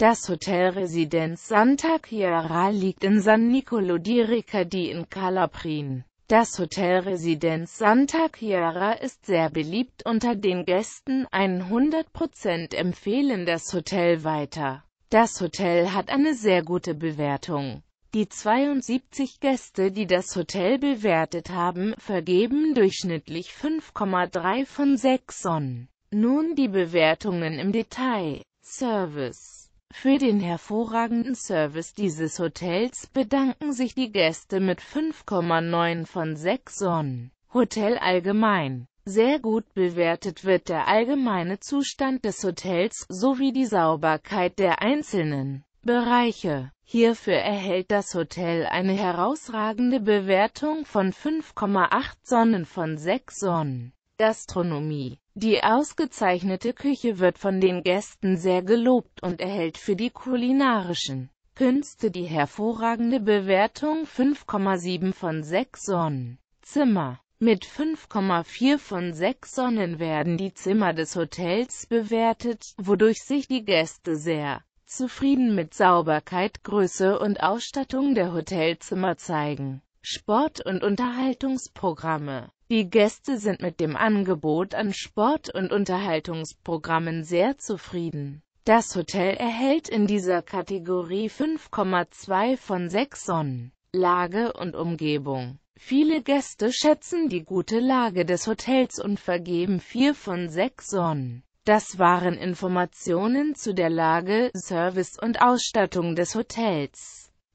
Das Hotel Residenz Santa Chiara liegt in San Nicolo di Ricadi in Kalabrien. Das Hotel Residenz Santa Chiara ist sehr beliebt unter den Gästen, 100% empfehlen das Hotel weiter. Das Hotel hat eine sehr gute Bewertung. Die 72 Gäste, die das Hotel bewertet haben, vergeben durchschnittlich 5,3 von 6 Sonnen. Nun die Bewertungen im Detail. Service. Für den hervorragenden Service dieses Hotels bedanken sich die Gäste mit 5,9 von 6 Sonnen. Hotel allgemein. Sehr gut bewertet wird der allgemeine Zustand des Hotels sowie die Sauberkeit der einzelnen Bereiche. Hierfür erhält das Hotel eine herausragende Bewertung von 5,8 Sonnen von 6 Sonnen. Gastronomie. Die ausgezeichnete Küche wird von den Gästen sehr gelobt und erhält für die kulinarischen Künste die hervorragende Bewertung 5,7 von 6 Sonnen. Zimmer. Mit 5,4 von 6 Sonnen werden die Zimmer des Hotels bewertet, wodurch sich die Gäste sehr zufrieden mit Sauberkeit, Größe und Ausstattung der Hotelzimmer zeigen. Sport- und Unterhaltungsprogramme. Die Gäste sind mit dem Angebot an Sport- und Unterhaltungsprogrammen sehr zufrieden. Das Hotel erhält in dieser Kategorie 5,2 von 6 Sonnen. Lage und Umgebung. Viele Gäste schätzen die gute Lage des Hotels und vergeben 4 von 6 Sonnen. Das waren Informationen zu der Lage, Service und Ausstattung des Hotels.